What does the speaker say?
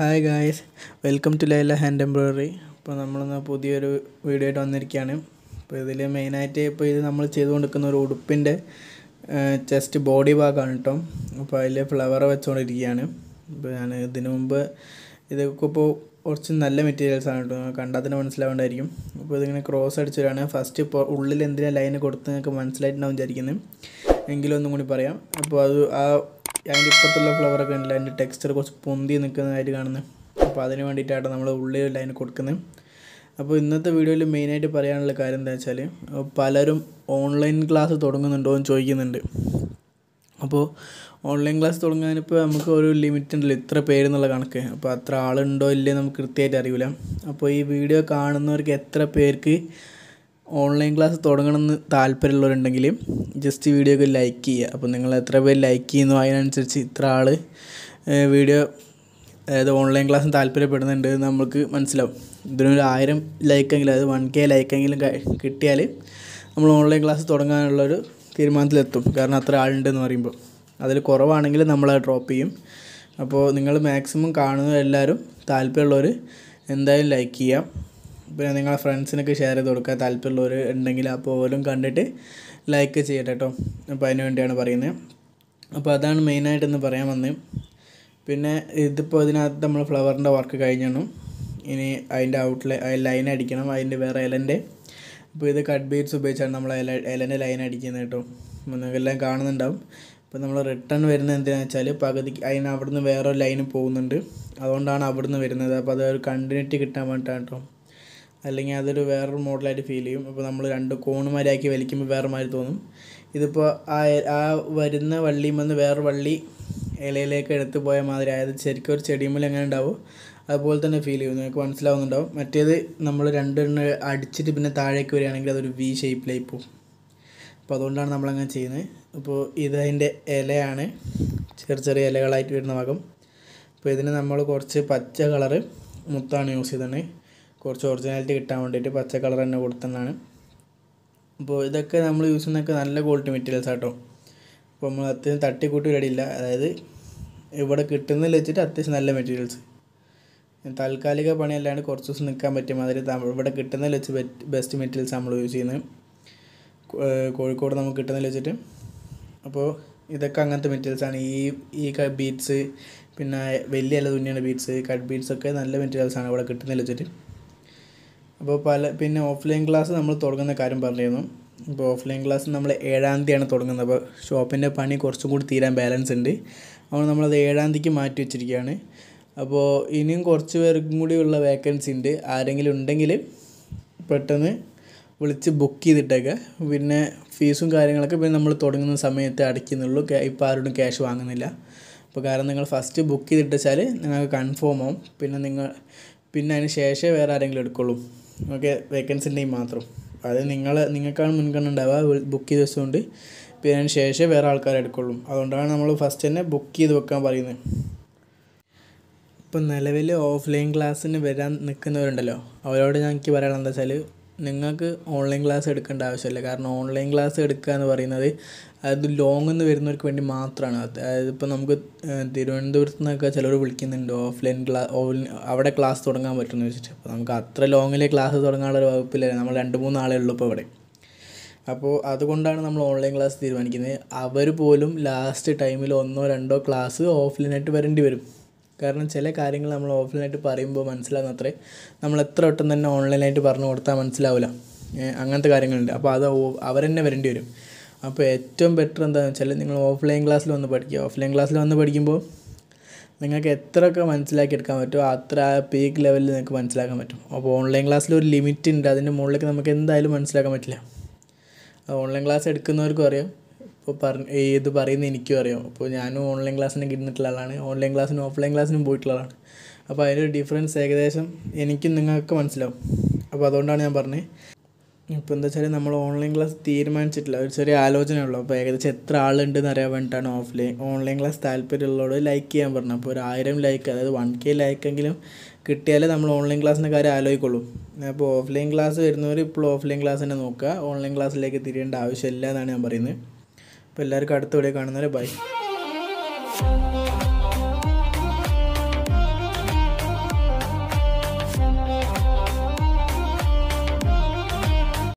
Hi guys, welcome to Laila Hand Embroidery. We are going to do a video. We are going to do a chest body bag. We are going to do a flower. I have a texture of spongy and I have a line of line. Now, in this video, I will show you the online class. Online class, we have a limit and literal pair in the Laganke. Patra and Doilinum Critate Arula. Upon a video, Karnan or Ketra Pair online class thodangannu thalpariyullorunnengil just video ku like cheya appo ningal etra pay like cheyunu ayanusarichi itra aal video adha online class thalpariyapedunundu namukku manasilav idinu 1000 like engil adu 1k like engilum kittiyal nammal online class thodanganallo oru theermanathil ettum karana atra aal undu nu pariyumbo adil koravanengil nammal drop cheyum appo ningal maximum kaanunna ellarum thalpariyulloru endayum like cheya If you have friends, you can share it with your friends. Like it. If you have a line, you can share it. I will show you the wear model. I will show you the wear model. This is the wear model. Originality town data, but a color and a word than the Kamal using a canal gold materials at all. Pomatin 30 good radilla, ever a kitten legit at this Nala materials. In Talcalica panel and corsus and Kamatimadi, but a kitten legit best materials Samuel using them. Coricodam kitten legit. Apo either Kanganta materials and Eka beats, Pina Velia Lunion beats, cut beats, okay, and materials and over a kitten legit. Now, we have offline class. We have offline class. We have a shop in the balance. We have a balance. Okay, vacancy name matro. Other Ningakan Munkanandava will book you the Sunday, parent share where all correct column. Adonanamal first in a book key the Wakambarine Paneleville offline class in a Vedan Nikanurandalo. Our Yanki Varan the Salu Ningak online class at Kandavasalakarno online class at Kanavarinade at the long and the Verner 20 matranat. As Panamgut Tirundurna Kachalur Wilkin and offline class over a class to Ranga Maternity. Pamkatra long classes or another pillar and Munala Lopavade. Apo Adakundana online class the Vankine, our polum last time will honor and class offline at Verendiver. Current Chella carrying Lam offline to Parimbo Mansla Natre, Namlatrot and then online to Parnorta Manslaula. Angantha carrying Apada our never endured. Now, better than challenging offline class on the body. Offline class on the body. Then get Traka months like it come to Atra peak level in the months like a online class load limit in the more like the elements like a metal. Online class at Kunor Korea, the Parin in Curio, Pujano online class in the Clalane, online class and offline class in Bootlalan. A pioneer different segregation, any kin in a common slow. A Badona Barney. Now, we have to do online class. We have to do online class. We have to do online class.